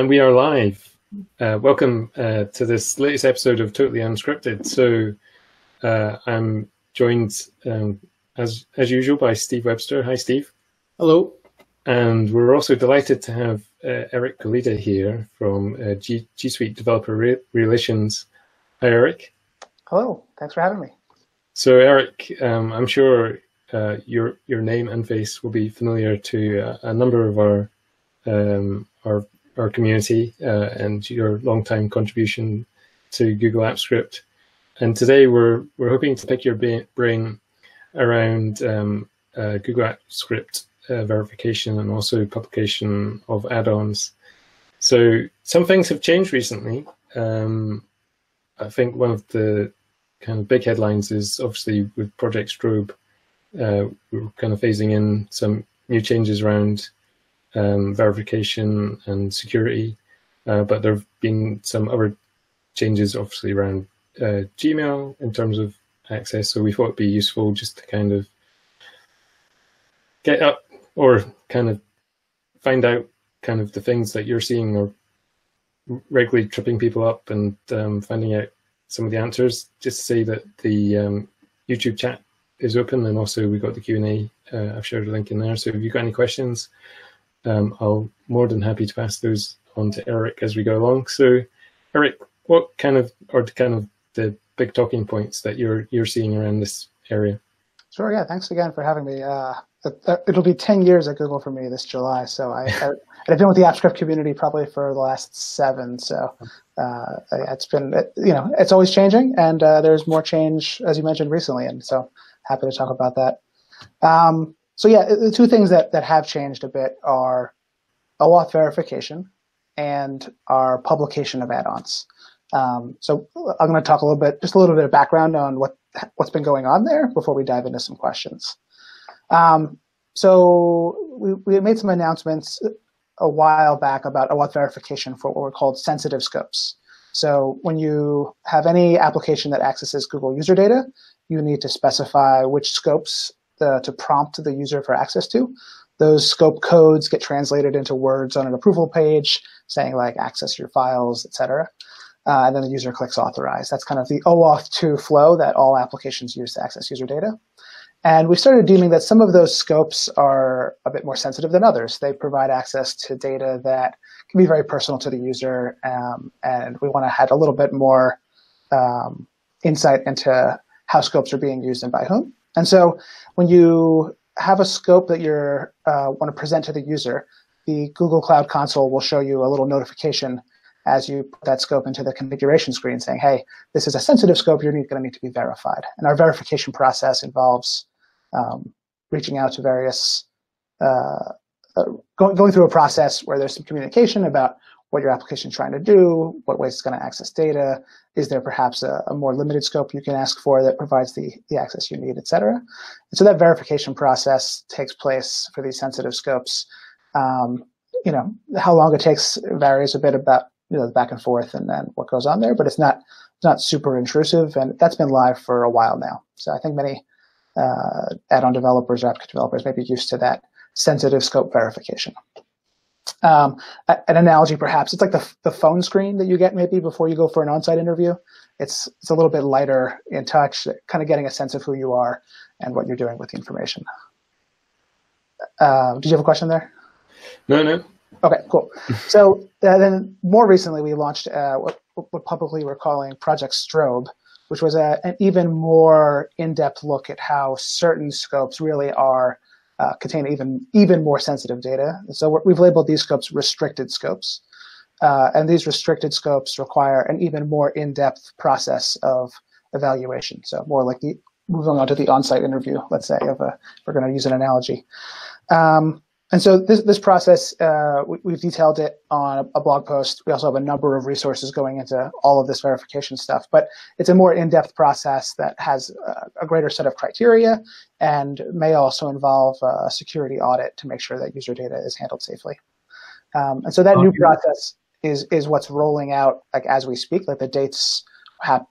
And we are live. Welcome to this latest episode of Totally Unscripted. So I'm joined, as usual, by Steve Webster. Hi, Steve. Hello. And we're also delighted to have Eric Koleda here from G Suite Developer Relations. Hi, Eric. Hello. Thanks for having me. So, Eric, I'm sure your name and face will be familiar to a number of our community and your long-time contribution to Google Apps Script. And today we're hoping to pick your brain around Google Apps Script verification and also publication of add-ons. So some things have changed recently. I think one of the kind of big headlines is obviously with Project Strobe, we're kind of phasing in some new changes around verification and security, but there have been some other changes obviously around Gmail in terms of access. So we thought it'd be useful just to kind of get up or kind of find out kind of the things that you're seeing or regularly tripping people up and finding out some of the answers. Just to say that the YouTube chat is open, and also we've got the Q&A. I've shared a link in there. So if you've got any questions, I'll more than happy to pass those on to Eric as we go along. So, Eric, what kind of the big talking points that you're seeing around this area? Sure. Yeah. Thanks again for having me. It'll be 10 years at Google for me this July. So I've been with the AppScript community probably for the last 7. So it's been, you know, it's always changing, and there's more change, as you mentioned, recently. And so happy to talk about that. So yeah, the two things that have changed a bit are OAuth verification and our publication of add-ons. So I'm going to talk just a little bit of background on what's been going on there before we dive into some questions. So we made some announcements a while back about OAuth verification for what were called sensitive scopes. So when you have any application that accesses Google user data, you need to specify which scopes to prompt the user for access to. Those scope codes get translated into words on an approval page saying like access your files, etc. And then the user clicks authorize. That's kind of the OAuth 2 flow that all applications use to access user data. And we started deeming that some of those scopes are a bit more sensitive than others. They provide access to data that can be very personal to the user, and we want to have a little bit more insight into how scopes are being used and by whom. And so when you have a scope that you want to present to the user, the Google Cloud Console will show you a little notification as you put that scope into the configuration screen saying, hey, this is a sensitive scope. You're going to need to be verified. And our verification process involves reaching out to various, going through a process where there's some communication about what your application is trying to do, what ways it's going to access data, is there perhaps a more limited scope you can ask for that provides the access you need, et cetera. And so that verification process takes place for these sensitive scopes. You know, how long it takes varies a bit about, you know, the back and forth and then what goes on there, but it's not super intrusive, and that's been live for a while now. So I think many add-on developers or applicant developers may be used to that sensitive scope verification. An analogy, perhaps, it's like the phone screen that you get maybe before you go for an on-site interview. It's a little bit lighter in touch, kind of getting a sense of who you are and what you're doing with the information. Did you have a question there? No. Okay, cool. So then more recently, we launched what publicly we're calling Project Strobe, which was an even more in-depth look at how certain scopes really are contain even more sensitive data. So we've labeled these scopes restricted scopes. And these restricted scopes require an even more in-depth process of evaluation. So more like moving on to the on-site interview, let's say, if we're going to use an analogy. And so this process, we've detailed it on a blog post. We also have a number of resources going into all of this verification stuff, but it's a more in-depth process that has a greater set of criteria and may also involve a security audit to make sure that user data is handled safely. And so that new process is what's rolling out, like, as we speak, like the dates.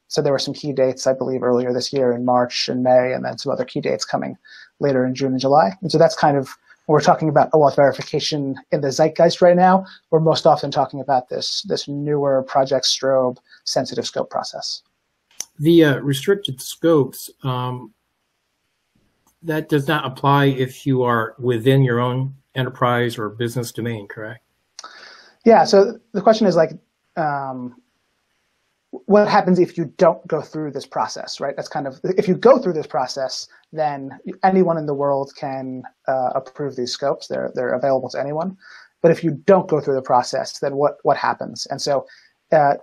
So there were some key dates, I believe, earlier this year in March and May, and then some other key dates coming later in June and July. And so that's kind of When we're talking about OAuth verification in the zeitgeist right now, we're most often talking about this newer Project Strobe sensitive scope process. The restricted scopes, that does not apply if you are within your own enterprise or business domain, correct? Yeah, so the question is like, what happens if you don't go through this process, right? That's kind of, if you go through this process, then anyone in the world can approve these scopes. They're available to anyone. But if you don't go through the process, then what happens? And so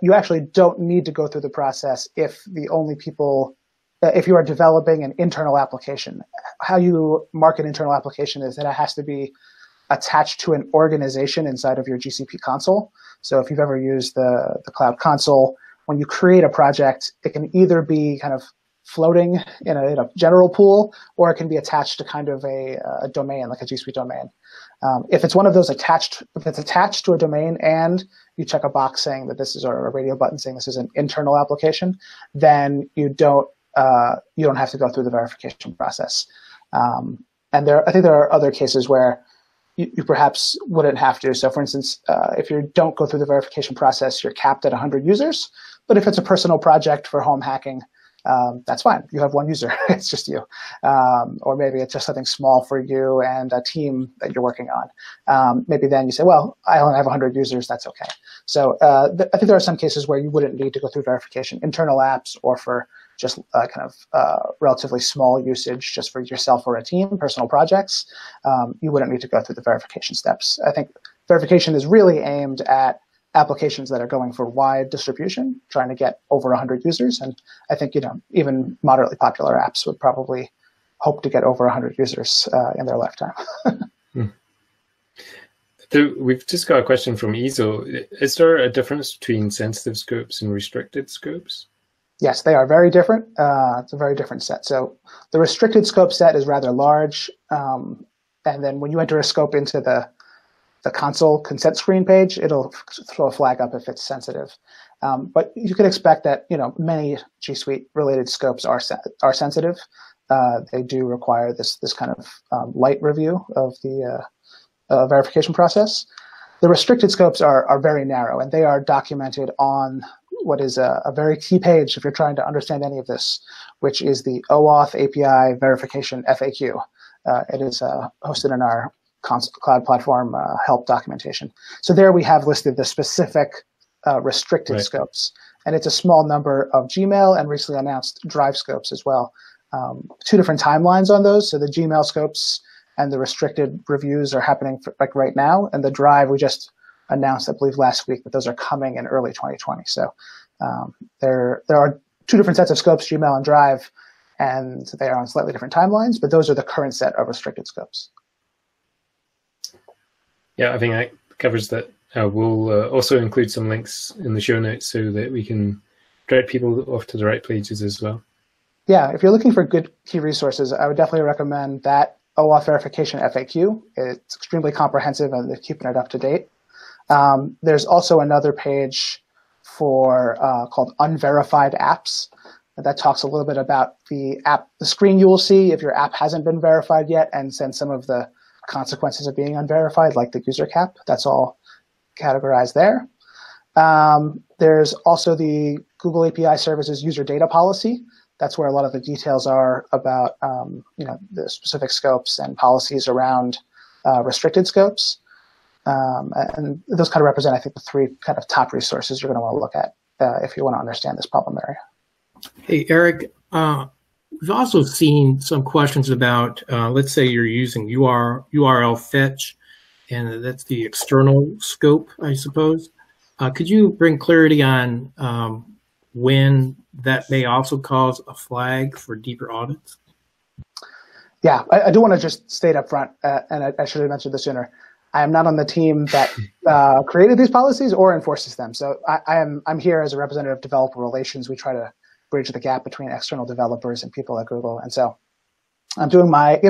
you actually don't need to go through the process if the only people, if you are developing an internal application. How you mark an internal application is that it has to be attached to an organization inside of your GCP console. So if you've ever used the Cloud Console, when you create a project, it can either be kind of floating in a general pool, or it can be attached to kind of a domain, like a G Suite domain. If it's one of those attached, if it's attached to a domain and you check a box saying that this is, or a radio button saying this is an internal application, then you don't have to go through the verification process. And I think there are other cases where you perhaps wouldn't have to. So for instance, if you don't go through the verification process, you're capped at 100 users. But if it's a personal project for home hacking, that's fine. You have one user. It's just you. Or maybe it's just something small for you and a team that you're working on. Maybe then you say, well, I only have 100 users. That's okay. So I think there are some cases where you wouldn't need to go through verification, internal apps or for just kind of relatively small usage just for yourself or a team, personal projects. You wouldn't need to go through the verification steps. I think verification is really aimed at applications that are going for wide distribution, trying to get over 100 users. And I think, even moderately popular apps would probably hope to get over 100 users in their lifetime. So we've just got a question from Ezo. Is there a difference between sensitive scopes and restricted scopes? Yes, they are very different. It's a very different set. So the restricted scope set is rather large. And then when you enter a scope into the console consent screen page, it'll throw a flag up if it's sensitive. But you can expect that many G Suite related scopes are sensitive. They do require this kind of light review of the verification process. The restricted scopes are very narrow, and they are documented on what is a very key page if you're trying to understand any of this, which is the OAuth API Verification FAQ. It is hosted in our cloud platform help documentation. So there we have listed the specific restricted scopes. And it's a small number of Gmail and recently announced Drive scopes as well. Two different timelines on those. So the Gmail scopes and the restricted reviews are happening right now. And the Drive, we just announced, I believe, last week, but those are coming in early 2020. So there are two different sets of scopes, Gmail and Drive, and they are on slightly different timelines, but those are the current set of restricted scopes. Yeah, I think that covers that. We'll also include some links in the show notes so that we can direct people off to the right pages as well. Yeah, if you're looking for good key resources, I would definitely recommend that OAuth Verification FAQ. It's extremely comprehensive and they're keeping it up to date. There's also another page for called Unverified Apps that talks a little bit about the screen you will see if your app hasn't been verified yet, and sends some of the consequences of being unverified, like the user cap. That's all categorized there. There's also the Google API Services user data policy. That's where a lot of the details are about the specific scopes and policies around restricted scopes. And those kind of represent, I think, the three kind of top resources you're going to want to look at if you want to understand this problem area. Hey, Eric, we've also seen some questions about, let's say you're using URL fetch, and that's the external scope, I suppose. Could you bring clarity on when that may also cause a flag for deeper audits? Yeah, I do want to just state up front, and I should have mentioned this sooner, I am not on the team that created these policies or enforces them. So I'm here as a representative of developer relations. We try to bridge the gap between external developers and people at Google. And so I'm giving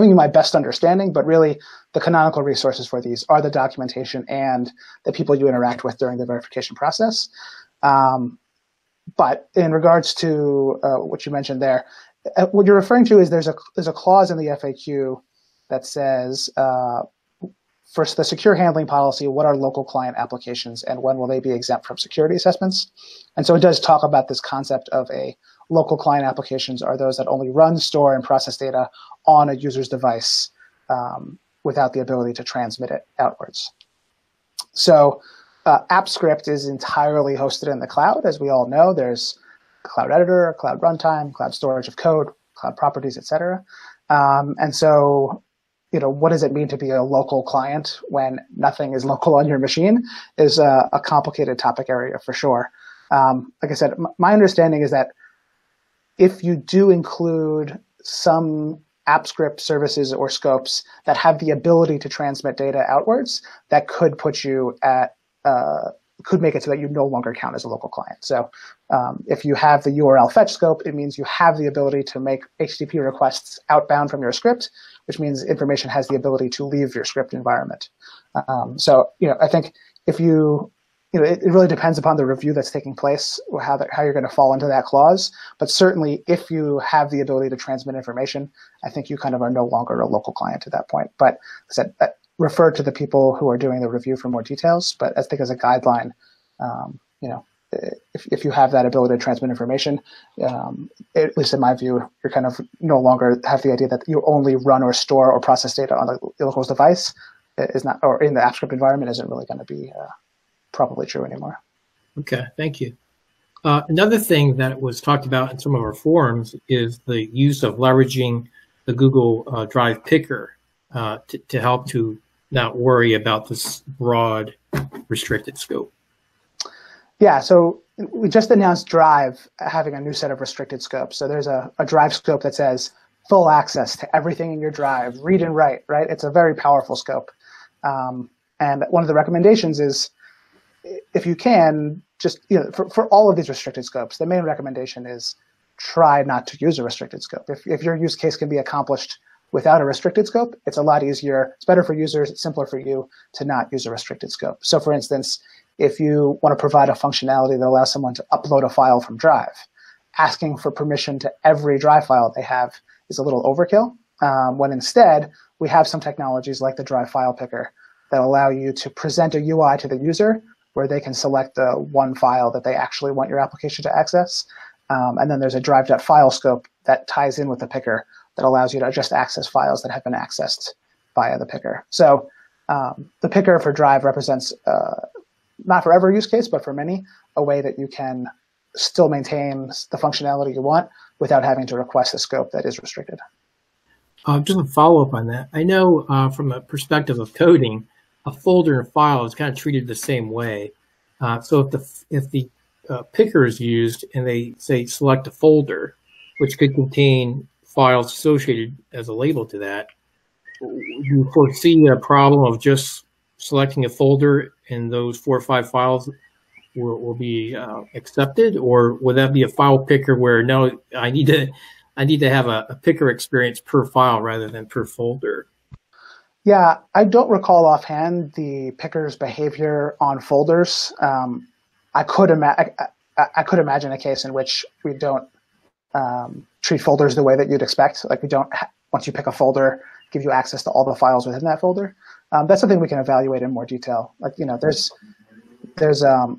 you my best understanding, but really the canonical resources for these are the documentation and the people you interact with during the verification process. But in regards to what you mentioned there, what you're referring to is there's a clause in the FAQ that says First, the secure handling policy, what are local client applications and when will they be exempt from security assessments? And so it does talk about this concept of a local client applications are those that only run, store, and process data on a user's device without the ability to transmit it outwards. So AppScript is entirely hosted in the cloud. As we all know, there's cloud editor, cloud runtime, cloud storage of code, cloud properties, etc. And so, you know, what does it mean to be a local client when nothing is local on your machine is a complicated topic area for sure. Like I said, my understanding is that if you do include some AppScript services or scopes that have the ability to transmit data outwards, that could put you at, could make it so that you no longer count as a local client. So if you have the URL fetch scope, it means you have the ability to make HTTP requests outbound from your script, which means information has the ability to leave your script environment. So, you know, I think if you, it really depends upon the review that's taking place, how you're going to fall into that clause. But certainly, if you have the ability to transmit information, I think you kind of are no longer a local client at that point. But as I said, refer to the people who are doing the review for more details. But I think as a guideline, you know, if you have that ability to transmit information, at least in my view, you're kind of no longer have the idea that you only run or store or process data on the local device is not, or in the AppScript environment isn't really going to be probably true anymore. Okay, thank you. Another thing that was talked about in some of our forums is the use of leveraging the Google Drive Picker to help to not worry about this broad restricted scope. Yeah, so we just announced Drive having a new set of restricted scopes. So there's a Drive scope that says full access to everything in your Drive, read and write, right? It's a very powerful scope. And one of the recommendations is, if you can, just for all of these restricted scopes, the main recommendation is try not to use a restricted scope. If your use case can be accomplished without a restricted scope, it's a lot easier, it's better for users, it's simpler for you to not use a restricted scope. So for instance, if you want to provide a functionality that allows someone to upload a file from Drive, asking for permission to every Drive file they have is a little overkill, when instead we have some technologies like the Drive File Picker that allow you to present a UI to the user where they can select the one file that they actually want your application to access. And then there's a drive.file scope that ties in with the picker that allows you to just access files that have been accessed via the picker. So the picker for Drive represents, not for every use case, but for many, a way that you can still maintain the functionality you want without having to request a scope that is restricted. Just a follow-up on that. I know from a perspective of coding, a folder and file is kind of treated the same way. So if the picker is used and they say select a folder, which could contain files associated as a label to that, you foresee a problem of just selecting a folder and those 4 or 5 files will be accepted, or would that be a file picker where no, I need to have a picker experience per file rather than per folder? Yeah, I don't recall offhand the picker's behavior on folders. I could imagine a case in which we don't treat folders the way that you'd expect. Like we don't, once you pick a folder, give you access to all the files within that folder. That's something we can evaluate in more detail. Like, you know, there's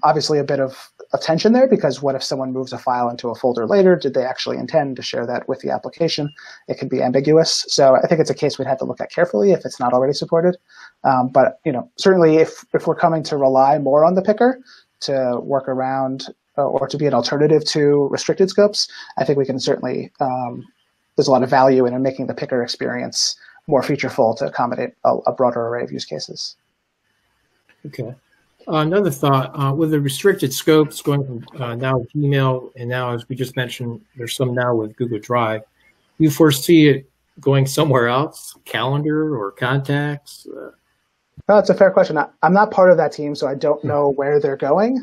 obviously a bit of a tension there because what if someone moves a file into a folder later? Did they actually intend to share that with the application? It can be ambiguous. So I think it's a case we'd have to look at carefully if it's not already supported. But you know, certainly if we're coming to rely more on the picker to work around or to be an alternative to restricted scopes, I think we can certainly, there's a lot of value in making the picker experience more featureful to accommodate a broader array of use cases. Okay. Another thought, with the restricted scopes going from now Gmail and now, as we just mentioned, there's some now with Google Drive, you foresee it going somewhere else, calendar or contacts? No, that's a fair question. I'm not part of that team, so I don't know where they're going.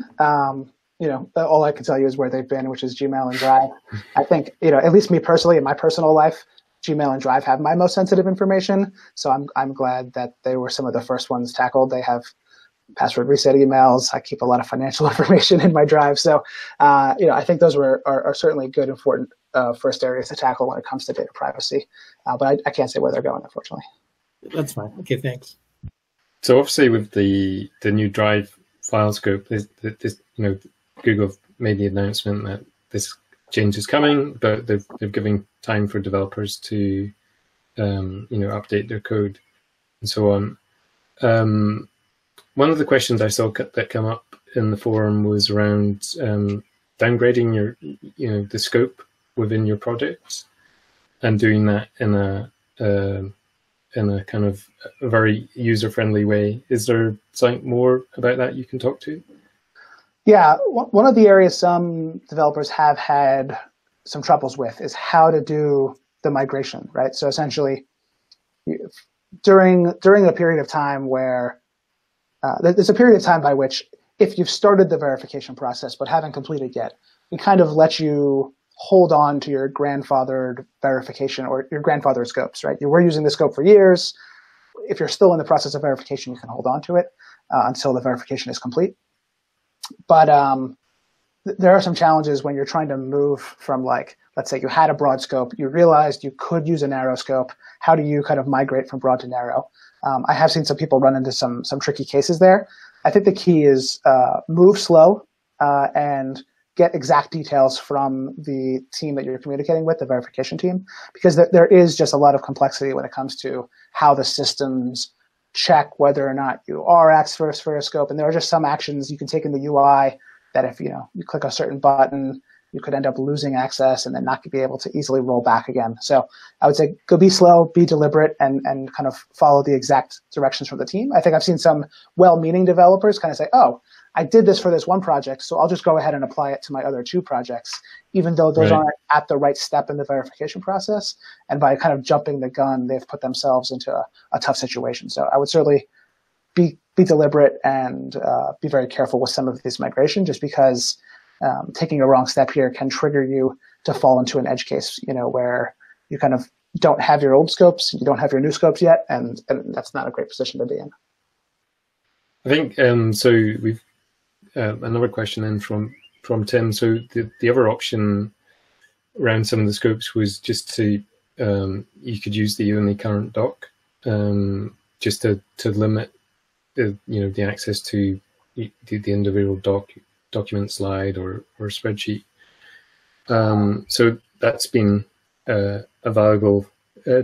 You know, all I can tell you is where they've been, which is Gmail and Drive. I think, you know, at least me personally, in my personal life, Gmail and Drive have my most sensitive information. So I'm glad that they were some of the first ones tackled. They have password reset emails. I keep a lot of financial information in my Drive. So, you know, I think those are certainly good, important first areas to tackle when it comes to data privacy. But I can't say where they're going, unfortunately. That's fine. Okay, thanks. So obviously with the new Drive file scope, this Google made the announcement that this change is coming, but they're giving time for developers to update their code and so on. One of the questions I saw that came up in the forum was around downgrading your the scope within your projects and doing that in a kind of a very user-friendly way. Is there something more about that you can talk to? Yeah, one of the areas some developers have had some troubles with is how to do the migration, right? So essentially, during a period of time where there's a period of time by which, if you've started the verification process but haven't completed yet, we kind of let you hold on to your grandfathered verification or your grandfathered scopes, right? You were using the scope for years. If you're still in the process of verification, you can hold on to it until the verification is complete. But there are some challenges when you're trying to move from, like, let's say you had a broad scope, you realized you could use a narrow scope. How do you kind of migrate from broad to narrow? I have seen some people run into some tricky cases there. I think the key is move slow and get exact details from the team that you're communicating with, the verification team, because there is just a lot of complexity when it comes to how the systems check whether or not you are asked for a scope. And there are just some actions you can take in the UI that if you click a certain button, you could end up losing access and then not be able to easily roll back again. So I would say go be slow, be deliberate, and kind of follow the exact directions from the team. I think I've seen some well-meaning developers kind of say, oh, I did this for this one project, so I'll just go ahead and apply it to my other two projects, even though those aren't at the right step in the verification process. And by kind of jumping the gun, they've put themselves into a tough situation. So I would certainly be deliberate and be very careful with some of this migration, just because taking a wrong step here can trigger you to fall into an edge case, where you kind of don't have your old scopes, you don't have your new scopes yet, and that's not a great position to be in. I think, so we've another question in from Tim. So the other option around some of the scopes was just to, you could use the only current doc, just to limit the, the access to the individual document slide or spreadsheet. So that's been a valuable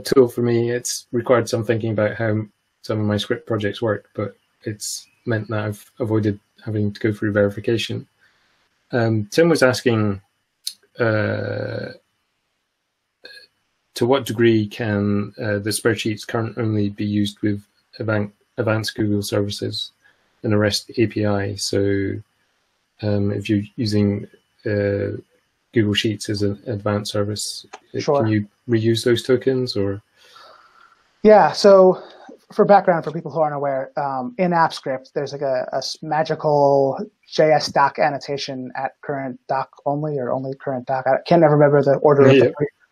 tool for me. It's required some thinking about how some of my script projects work, but it's meant that I've avoided having to go through verification. Tim was asking, to what degree can the spreadsheets current only be used with advanced Google services and a REST API? So if you're using Google Sheets as an advanced service, Sure. Can you reuse those tokens or? Yeah, so for background, for people who aren't aware, in AppScript, there's like a magical JS doc annotation at current doc only or only current doc. I can't ever remember the order of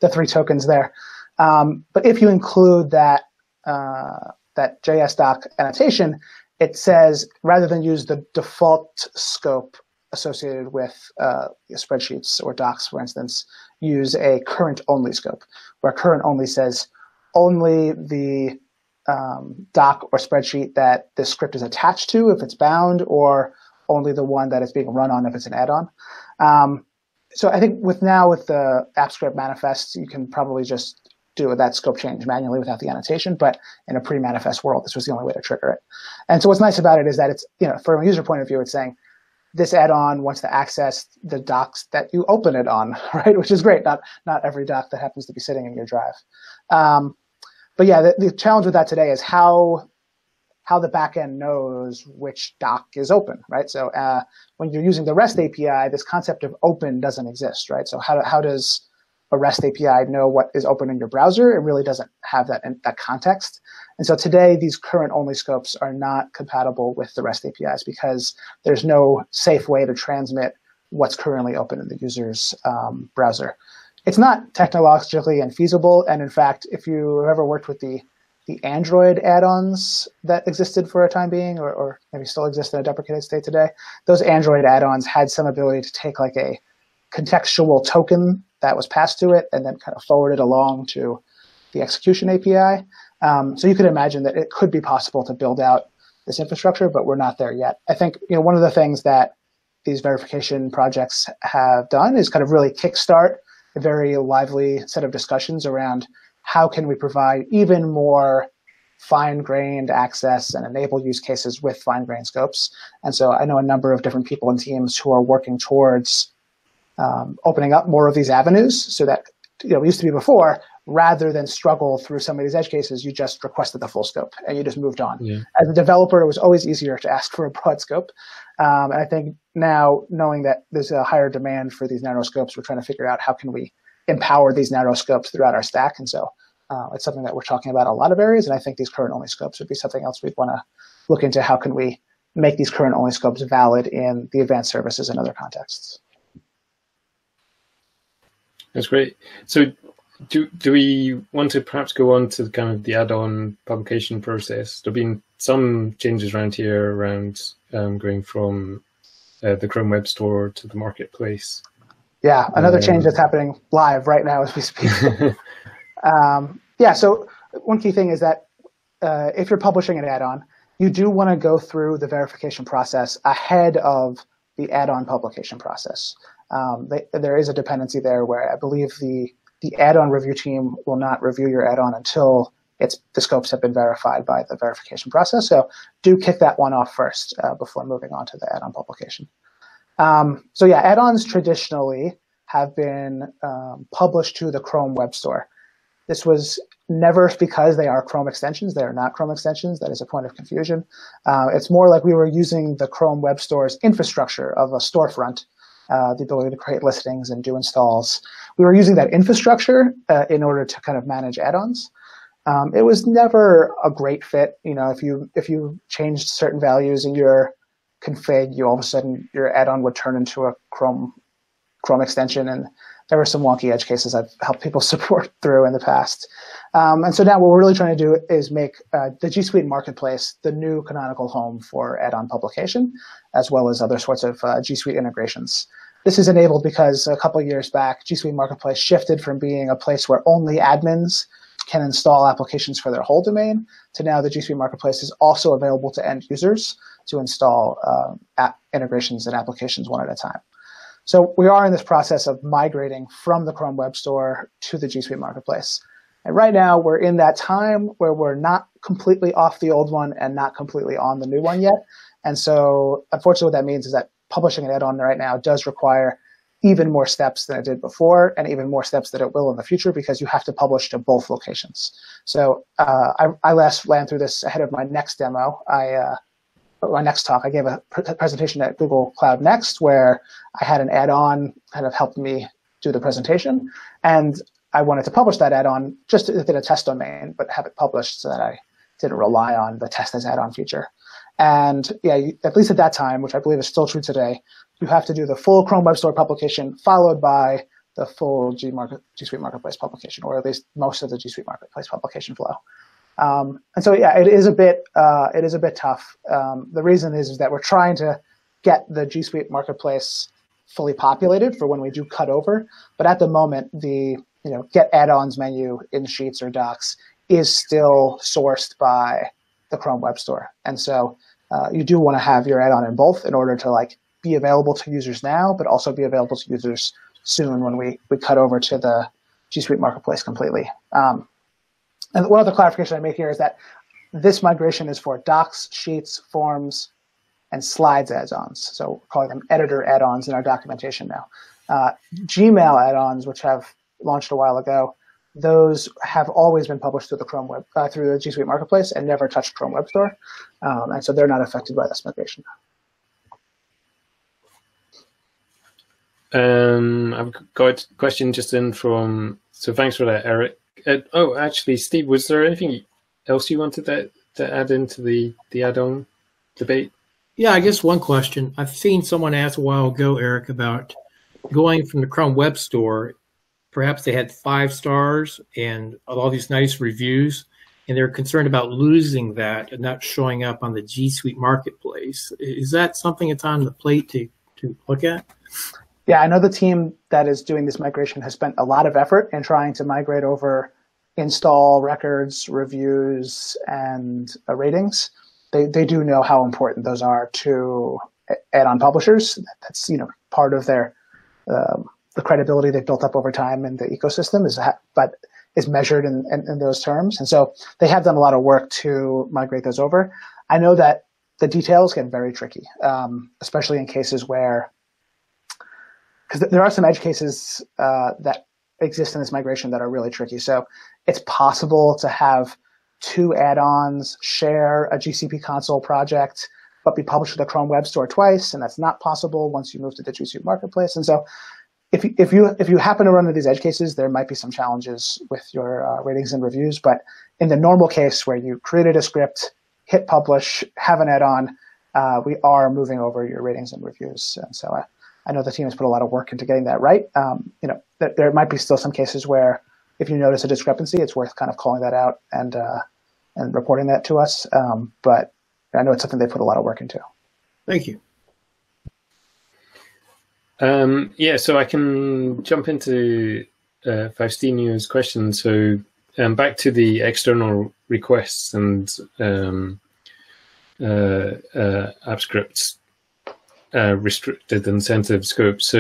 the three tokens there. But if you include that, that JS doc annotation, it says rather than use the default scope associated with spreadsheets or docs, for instance, use a current only scope, where current only says only the doc or spreadsheet that the script is attached to if it's bound, or only the one that it's being run on if it's an add-on. So I think with the AppScript manifests, you can probably just do that scope change manually without the annotation, but in a pre-manifest world, this was the only way to trigger it. And so what's nice about it is that it's, from a user point of view, it's saying, this add-on wants to access the docs that you open it on, right? Which is great. Not every doc that happens to be sitting in your Drive. But yeah, the challenge with that today is how the backend knows which doc is open, right? So when you're using the REST API, this concept of open doesn't exist, right? So how does a REST API know what is open in your browser? It really doesn't have that context. And so today, these current-only scopes are not compatible with the REST APIs because there's no safe way to transmit what's currently open in the user's browser. It's not technologically infeasible, and in fact, if you ever worked with the Android add-ons that existed for a time being, or maybe still exist in a deprecated state today, those Android add-ons had some ability to take like a contextual token that was passed to it and then kind of forwarded along to the execution API. So you could imagine that it could be possible to build out this infrastructure, but we're not there yet. I think one of the things that these verification projects have done is kind of really kickstart a very lively set of discussions around how can we provide even more fine-grained access and enable use cases with fine-grained scopes. And so I know a number of different people and teams who are working towards opening up more of these avenues so that, it used to be before, rather than struggle through some of these edge cases, you just requested the full scope and you just moved on. Yeah. As a developer, it was always easier to ask for a broad scope. And I think now, knowing that there's a higher demand for these narrow scopes, we're trying to figure out how can we empower these narrow scopes throughout our stack. And so it's something that we're talking about in a lot of areas. And I think these current-only scopes would be something else we'd want to look into. How can we make these current-only scopes valid in the advanced services and other contexts? That's great. So do we want to perhaps go on to kind of the add-on publication process? There have been some changes around here around going from the Chrome Web Store to the marketplace. Yeah, another change that's happening live right now as we speak. Yeah, so one key thing is that if you're publishing an add-on, you do want to go through the verification process ahead of the add-on publication process. There is a dependency there where I believe the add-on review team will not review your add-on until the scopes have been verified by the verification process. So do kick that one off first before moving on to the add-on publication. So yeah, add-ons traditionally have been published to the Chrome Web Store. This was never because they are Chrome extensions. They are not Chrome extensions. That is a point of confusion. It's more like we were using the Chrome Web Store's infrastructure of a storefront, the ability to create listings and do installs. We were using that infrastructure in order to kind of manage add-ons. It was never a great fit. If you changed certain values in your config, all of a sudden your add-on would turn into a Chrome extension, and there were some wonky edge cases I've helped people support through in the past. And so now what we're really trying to do is make the G Suite Marketplace the new canonical home for add-on publication, as well as other sorts of G Suite integrations. This is enabled because a couple of years back, G Suite Marketplace shifted from being a place where only admins can install applications for their whole domain to now the G Suite Marketplace is also available to end users to install app integrations and applications one at a time. So we are in this process of migrating from the Chrome Web Store to the G Suite Marketplace. And right now we're in that time where we're not completely off the old one and not completely on the new one yet. And so unfortunately what that means is that publishing an add-on right now does require even more steps than it did before and even more steps that it will in the future because you have to publish to both locations. So I last ran through this ahead of my next demo. My next talk, I gave a presentation at Google Cloud Next where I had an add-on kind of helped me do the presentation. And I wanted to publish that add-on just within a test domain, but have it published so that I didn't rely on the test as add-on feature. And yeah, at least at that time, which I believe is still true today, you have to do the full Chrome Web Store publication followed by the full G Suite Marketplace publication, or at least most of the G Suite Marketplace publication flow. And so, yeah, it is a bit tough. The reason is that we're trying to get the G Suite Marketplace fully populated for when we do cut over. But at the moment, the get add-ons menu in Sheets or Docs is still sourced by the Chrome Web Store. And so you do want to have your add-on in both in order to be available to users now, but also be available to users soon when we cut over to the G Suite Marketplace completely. And one other clarification I made here is that this migration is for Docs, Sheets, Forms, and Slides add-ons. So we're calling them editor add-ons in our documentation now. Gmail add-ons, which have launched a while ago, those have always been published through the through the G Suite Marketplace and never touched Chrome Web Store, and so they're not affected by this migration. I've got a question just in from. So thanks for that, Eric. Oh, actually, Steve, was there anything else you wanted to add into the add-on debate? Yeah, I guess one question. I've seen someone ask a while ago, Eric, about going from the Chrome Web Store. Perhaps they had 5 stars and all these nice reviews, and they're concerned about losing that and not showing up on the G Suite Marketplace. Is that something that's on the plate to look at? Yeah, I know the team that is doing this migration has spent a lot of effort in trying to migrate over install records, reviews, and ratings they do know how important those are to add-on publishers. That's, you know, part of their the credibility they've built up over time in the ecosystem is measured in those terms. And so they have done a lot of work to migrate those over. I know that the details get very tricky, especially in cases where, because there are some edge cases that exist in this migration that are really tricky. So it's possible to have two add-ons share a GCP console project, but be published to the Chrome Web Store twice, and that's not possible once you move to the G Suite Marketplace. And so if you happen to run into these edge cases, there might be some challenges with your ratings and reviews. But in the normal case where you created a script, hit publish, have an add-on, we are moving over your ratings and reviews. And so I know the team has put a lot of work into getting that right. You know, there might be still some cases where if you notice a discrepancy, it's worth kind of calling that out and reporting that to us. But I know it's something they put a lot of work into. Thank you. Yeah, so I can jump into Faustino's question. So back to the external requests and app scripts restricted incentive scope. So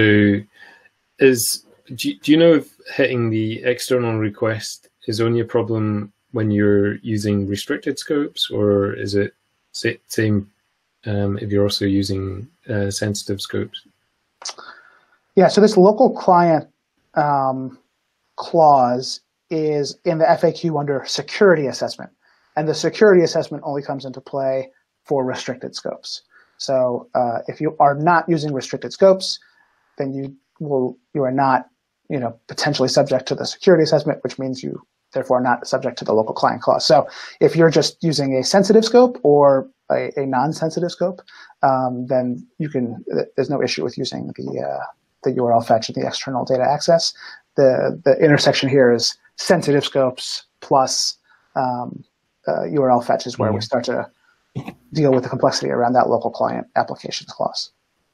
do you know if hitting the external request is only a problem when you're using restricted scopes, or is it same if you're also using sensitive scopes? Yeah, so this local client clause is in the FAQ under security assessment, and the security assessment only comes into play for restricted scopes. So if you are not using restricted scopes, then you are not, you know, potentially subject to the security assessment, which means you therefore not subject to the local client clause. So if you're just using a sensitive scope or a non-sensitive scope, then you can. There's no issue with using the URL fetch and the external data access. The intersection here is sensitive scopes plus URL fetch is where we start to deal with the complexity around that local client applications clause.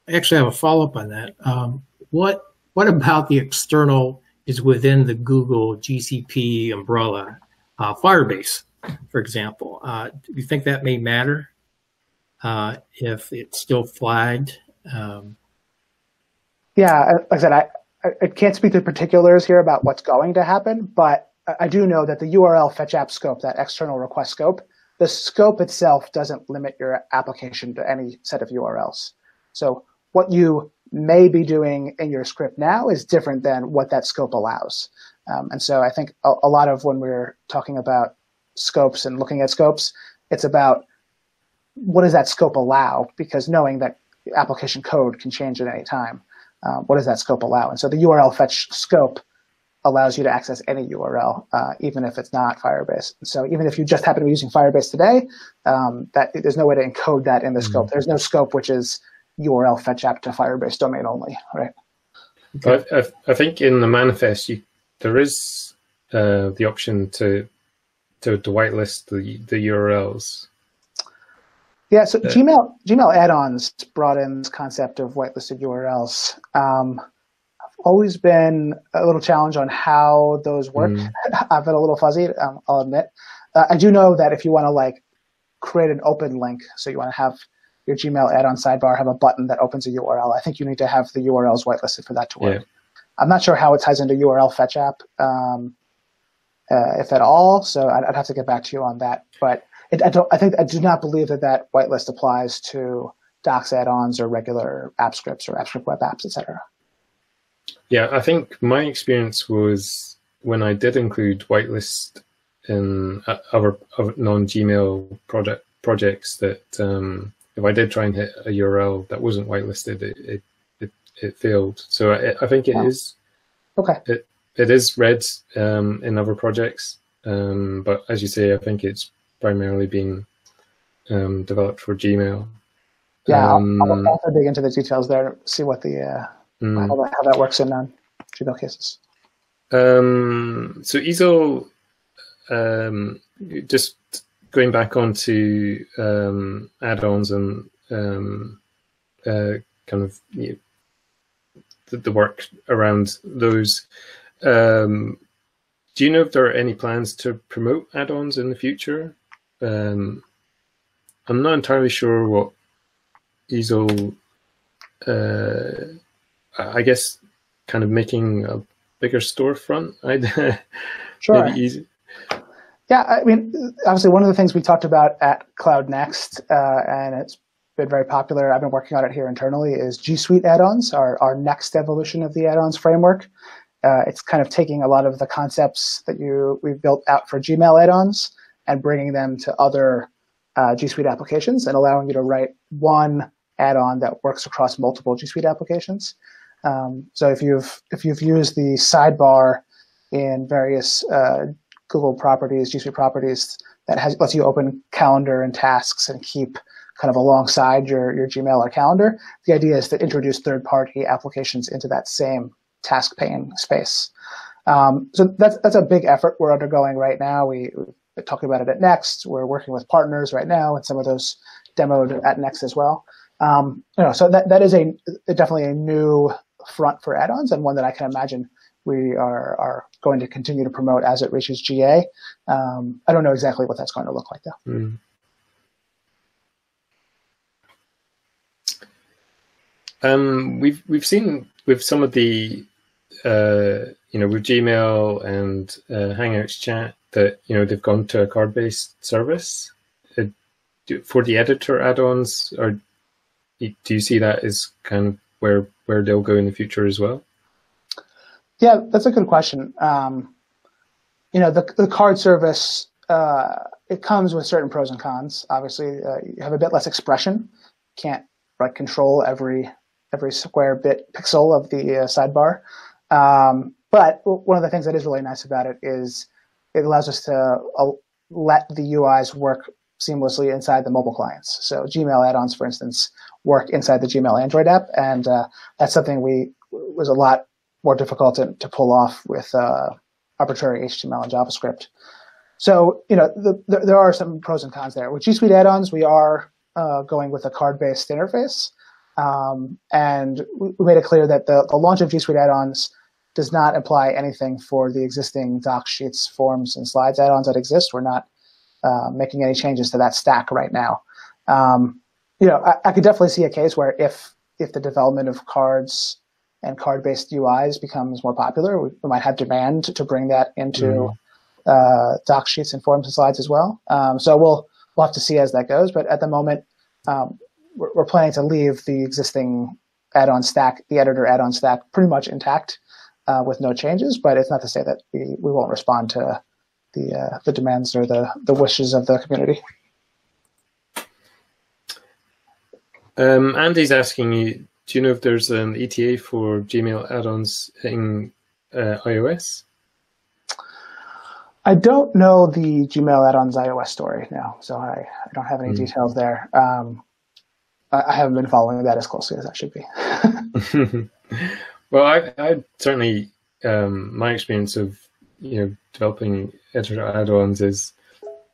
I actually have a follow-up on that. What about the external is within the Google GCP umbrella, Firebase, for example? Do you think that may matter? If it's still flagged? Yeah, like I said, I can't speak to particulars here about what's going to happen, but I do know that the URL fetch app scope, that external request scope, the scope itself doesn't limit your application to any set of URLs. So what you may be doing in your script now is different than what that scope allows. And so I think a lot of when we're talking about scopes and looking at scopes, it's about what does that scope allow? Because knowing that application code can change at any time, what does that scope allow? And so the URL fetch scope allows you to access any URL, even if it's not Firebase. So even if you just happen to be using Firebase today, there's no way to encode that in the scope. There's no scope which is URL fetch app to Firebase domain only, right? Okay. I think in the manifest, there is the option to whitelist the URLs. Yeah, so Gmail add-ons brought in this concept of whitelisted URLs. I've always been a little challenged on how those work. I've been a little fuzzy, I'll admit. I do know that if you want to like create an open link, so you want to have your Gmail add-on sidebar have a button that opens a URL, I think you need to have the URLs whitelisted for that to work. Yeah. I'm not sure how it ties into URL fetch app, if at all. So I'd have to get back to you on that, but. I do not believe that whitelist applies to docs add-ons or regular app scripts or app script web apps, etc. Yeah, I think my experience was when I did include whitelist in other non-Gmail projects that if I did try and hit a URL that wasn't whitelisted, it failed. So I think it is okay. It is read in other projects, but as you say, I think it's primarily being developed for Gmail. Yeah, I'll also dig into the details there to see what the how that works in non-Gmail cases. So Ezel, just going back onto add-ons and kind of, you know, the work around those. Do you know if there are any plans to promote add-ons in the future? I'm not entirely sure what easel, I guess, kind of making a bigger storefront. Sure. Maybe easy. Yeah, I mean, obviously one of the things we talked about at Cloud Next, and it's been very popular, I've been working on it here internally, is G Suite add-ons, our next evolution of the add-ons framework. It's kind of taking a lot of the concepts that we've built out for Gmail add-ons and bringing them to other G Suite applications and allowing you to write one add-on that works across multiple G Suite applications. So if you've used the sidebar in various Google properties, G Suite properties, that lets you open calendar and tasks and keep kind of alongside your Gmail or calendar. The idea is to introduce third-party applications into that same task pane space. So that's a big effort we're undergoing right now. We're talking about it at Next. We're working with partners right now, and some of those demoed at Next as well. So that is definitely a new front for add-ons, and one that I can imagine we are going to continue to promote as it reaches GA. I don't know exactly what that's going to look like, though. Mm. We've seen with some of the, with Gmail and Hangouts Chat that, they've gone to a card-based service. For the editor add-ons, do you see that as kind of where they'll go in the future as well? Yeah, that's a good question. The card service, it comes with certain pros and cons. Obviously, you have a bit less expression. Can't control every square bit pixel of the sidebar. But one of the things that is really nice about it is it allows us to let the UIs work seamlessly inside the mobile clients. So Gmail add-ons, for instance, work inside the Gmail Android app, and that's something was a lot more difficult to pull off with arbitrary HTML and JavaScript. So there are some pros and cons there. With G Suite add-ons, we are going with a card-based interface, and we made it clear that the launch of G Suite add-ons does not imply anything for the existing docs, sheets, forms, and slides add-ons that exist. We're not making any changes to that stack right now. I could definitely see a case where if the development of cards and card-based UIs becomes more popular, we might have demand to bring that into doc sheets and forms and slides as well. So we'll have to see as that goes. But at the moment, we're planning to leave the existing add-on stack, the editor add-on stack, pretty much intact with no changes. But it's not to say that we won't respond to the demands or the wishes of the community. Andy's asking you, do you know if there's an ETA for Gmail add-ons in iOS? I don't know the Gmail add-ons iOS story now, so I don't have any details there. I haven't been following that as closely as I should be. Well, I certainly, my experience of developing editor add-ons is,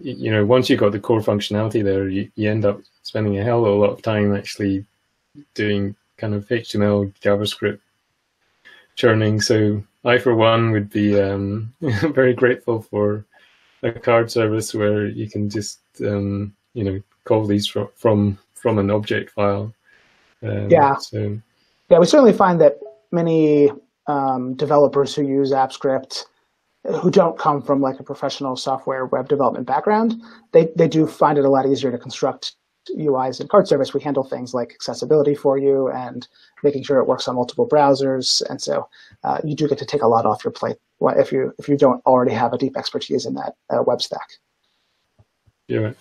once you've got the core functionality there, you end up spending a hell of a lot of time actually doing kind of HTML, JavaScript churning. So I, for one, would be very grateful for a card service where you can just, call these from an object file. Yeah, we certainly find that many developers who use AppScript who don't come from a professional software web development background, they do find it a lot easier to construct UIs and card service. We handle things like accessibility for you and making sure it works on multiple browsers, and so you do get to take a lot off your plate if you don't already have a deep expertise in that web stack. Yeah.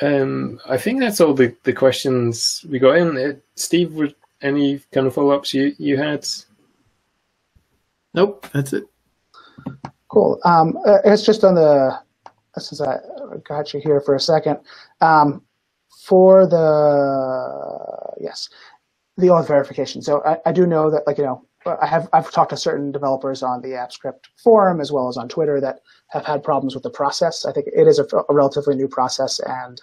I think that's all the questions we got in. Steve, were any kind of follow-ups you had? Nope, that's it. Cool. It's just on the. Since I got you here for a second, the OAuth verification. So I do know that, I've talked to certain developers on the AppScript forum as well as on Twitter that have had problems with the process. I think it is a relatively new process, and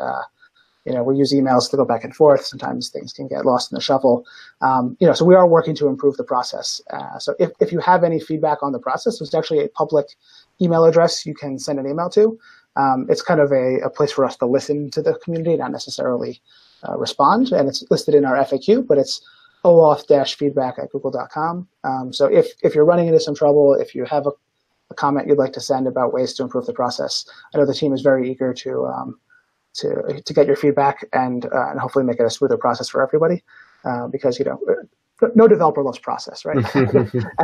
we use emails to go back and forth. Sometimes things can get lost in the shuffle. So we are working to improve the process. So if you have any feedback on the process, there's actually a public email address you can send an email to. It's kind of a place for us to listen to the community, not necessarily respond. And it's listed in our FAQ, but it's OAuth-feedback@google.com. So if you're running into some trouble, if you have a comment you'd like to send about ways to improve the process, I know the team is very eager to get your feedback and hopefully make it a smoother process for everybody, because no developer loves process, right? At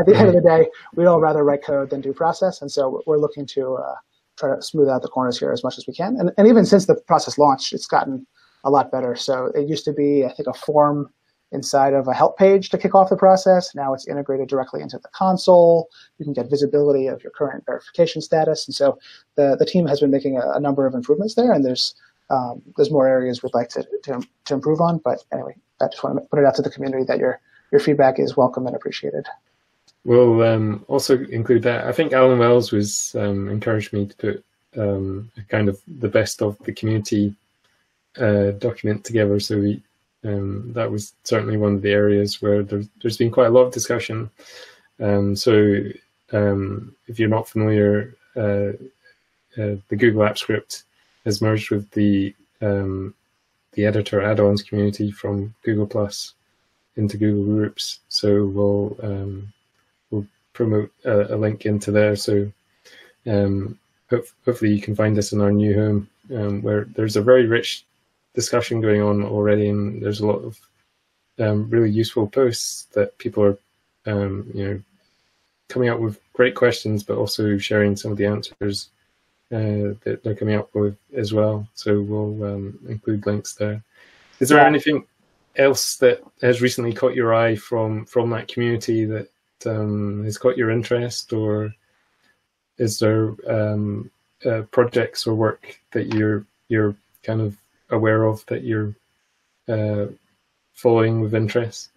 the end of the day, we'd all rather write code than do process, and so we're looking to try to smooth out the corners here as much as we can. And even since the process launched, it's gotten a lot better. So it used to be, I think, a form inside of a help page to kick off the process. Now it's integrated directly into the console. You can get visibility of your current verification status. And so the team has been making a number of improvements there, and there's more areas we'd like to improve on. But anyway, I just want to put it out to the community that your feedback is welcome and appreciated. We'll also include that. I think Alan Wells was encouraged me to put kind of the best of the community document together. So we, that was certainly one of the areas where there's been quite a lot of discussion. So if you're not familiar, the Google Apps Script has merged with the Editor Add-ons community from Google Plus into Google Groups. So we'll promote a link into there. So hopefully you can find us in our new home, where there's a very rich discussion going on already, and there's a lot of really useful posts that people are coming up with great questions, but also sharing some of the answers that they're coming up with as well. So we'll include links there. Is there anything else that has recently caught your eye from that community that has caught your interest, or is there projects or work that you're kind of aware of that you're following with interest?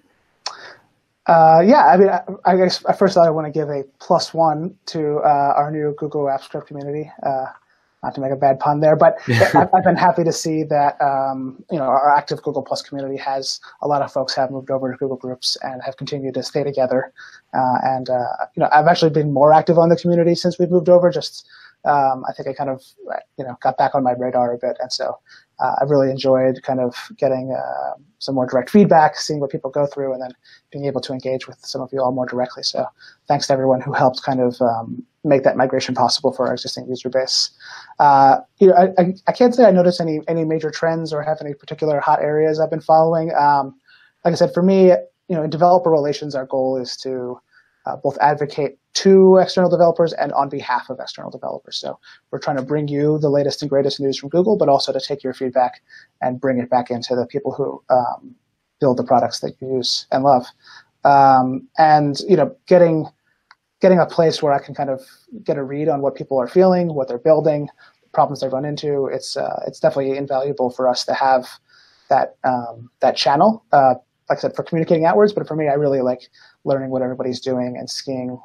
Yeah, I mean, I guess first I want to give a +1 to our new Google Apps Script community. Not to make a bad pun there, but I've been happy to see that our active Google Plus community has a lot of folks have moved over to Google Groups and have continued to stay together. I've actually been more active on the community since we've moved over. Just I think I kind of got back on my radar a bit, and so I really enjoyed kind of getting some more direct feedback, seeing what people go through, and then being able to engage with some of you all more directly. So thanks to everyone who helped kind of make that migration possible for our existing user base. I can't say I noticed any major trends or have any particular hot areas I've been following. Like I said, for me, in developer relations, our goal is to both advocate to external developers and on behalf of external developers. So we're trying to bring you the latest and greatest news from Google, but also to take your feedback and bring it back into the people who build the products that you use and love. Getting a place where I can kind of get a read on what people are feeling, what they're building, problems they run into. It's definitely invaluable for us to have that that channel. Like I said, for communicating outwards, but for me, I really like learning what everybody's doing and seeing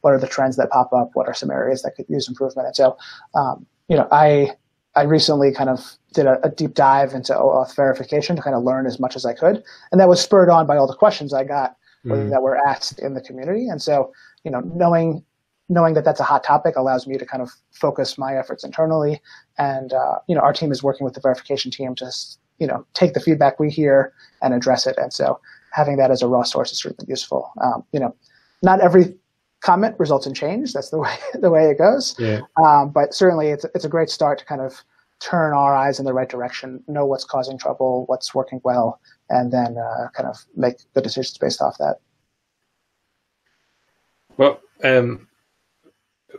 what are the trends that pop up, what are some areas that could use improvement. And so, I recently kind of did a deep dive into OAuth verification to kind of learn as much as I could, and that was spurred on by all the questions I got that were asked in the community. And so, knowing that that's a hot topic allows me to kind of focus my efforts internally. And, our team is working with the verification team to, take the feedback we hear and address it. And so having that as a raw source is really useful. Not every comment results in change. That's the way it goes. Yeah. But certainly it's a great start to kind of turn our eyes in the right direction, know what's causing trouble, what's working well, and then kind of make the decisions based off that.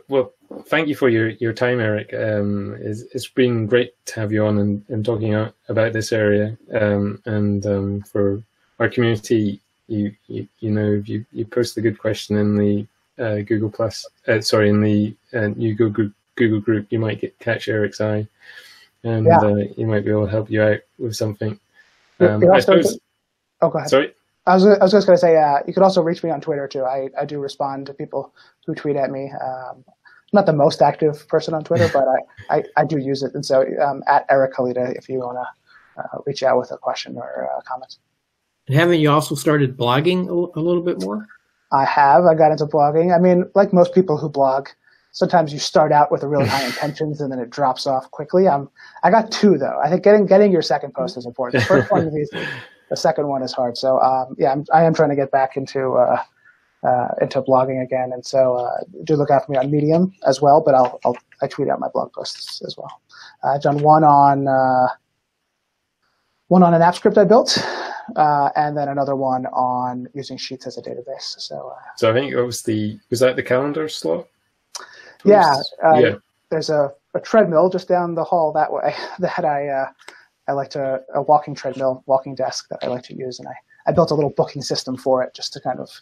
Well, thank you for your time, Eric. It's been great to have you on and talking about this area. For our community, you posted a good question in the Google Plus, in the new Google group. You might catch Eric's eye, and yeah. He might be able to help you out with something. I suppose. Oh, go ahead. Sorry. I was just going to say, you could also reach me on Twitter, too. I do respond to people who tweet at me. I'm not the most active person on Twitter, but I do use it. And so at Eric Koleda, if you want to reach out with a question or a comment. And haven't you also started blogging a little bit more? I have. I got into blogging. I mean, like most people who blog, sometimes you start out with a really high intentions and then it drops off quickly. I got two though. I think getting your second post is important. The first one is easy. The second one is hard. So yeah, I am trying to get back into blogging again. And so do look out for me on Medium as well, but I tweet out my blog posts as well. I've done one on an app script I built, and then another one on using Sheets as a database. So, so I think it was was that the calendar slot? Yeah, yeah. There's a treadmill just down the hall that way that I like to, a walking treadmill, walking desk that I like to use, and I built a little booking system for it just to kind of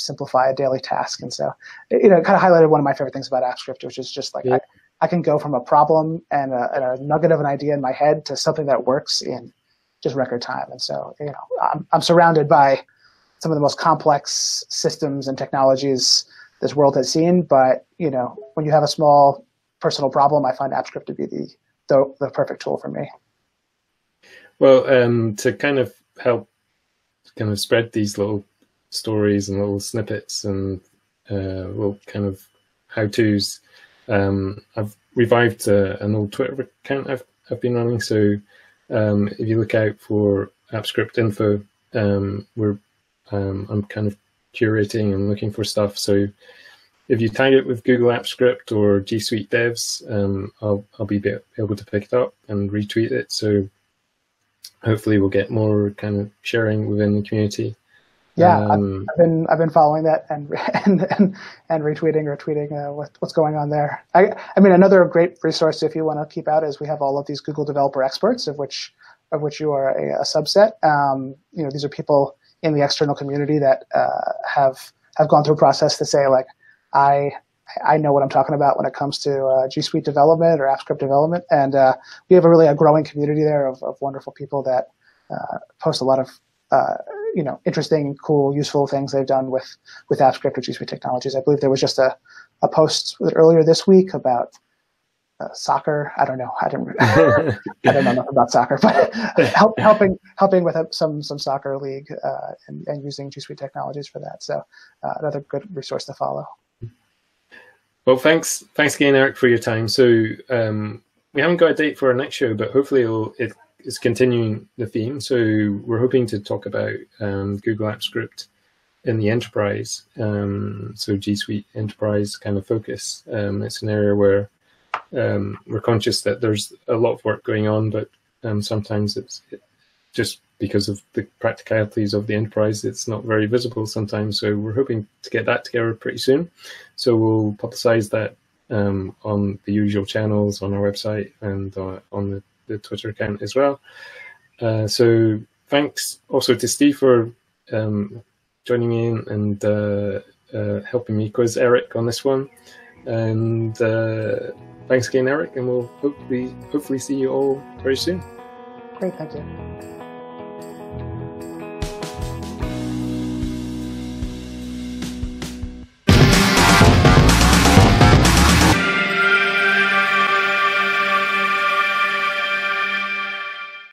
simplify a daily task. And so, you know, it kind of highlighted one of my favorite things about AppScript, which is just like, yeah. I can go from a problem and a nugget of an idea in my head to something that works in just record time. And so, you know, I'm surrounded by some of the most complex systems and technologies this world has seen. But, you know, when you have a small personal problem, I find AppScript to be the perfect tool for me. Well, to kind of help kind of spread these little stories and little snippets and little kind of how-tos, I've revived an old Twitter account I've been running. So if you look out for AppScript info, I'm kind of curating and looking for stuff. So if you tag it with Google AppScript or G Suite Devs, I'll be able to pick it up and retweet it. So hopefully we'll get more kind of sharing within the community. Yeah, I've been following that and retweeting or tweeting what's going on there. I mean, another great resource if you want to keep out is we have all of these Google Developer Experts, of which you are a subset. You know, these are people in the external community that have gone through a process to say, like, I know what I'm talking about when it comes to G Suite development or AppScript development, and we have a really growing community there of wonderful people that post a lot of you know, interesting, cool, useful things they've done with AppScript or G Suite technologies. I believe there was just a post earlier this week about soccer. I don't know. I don't know enough about soccer, but helping with some soccer league and using G Suite technologies for that. So another good resource to follow. Well, thanks again, Eric, for your time. So we haven't got a date for our next show, but hopefully it's continuing the theme. So we're hoping to talk about Google AppScript in the enterprise. So G Suite enterprise kind of focus. It's an area where we're conscious that there's a lot of work going on, but sometimes it's just because of the practicalities of the enterprise, it's not very visible sometimes. So we're hoping to get that together pretty soon. So we'll publicize that on the usual channels, on our website and on the Twitter account as well. So thanks also to Steve for joining me and helping me quiz Eric on this one. And thanks again, Eric, and we'll hopefully see you all very soon. Great, thank you.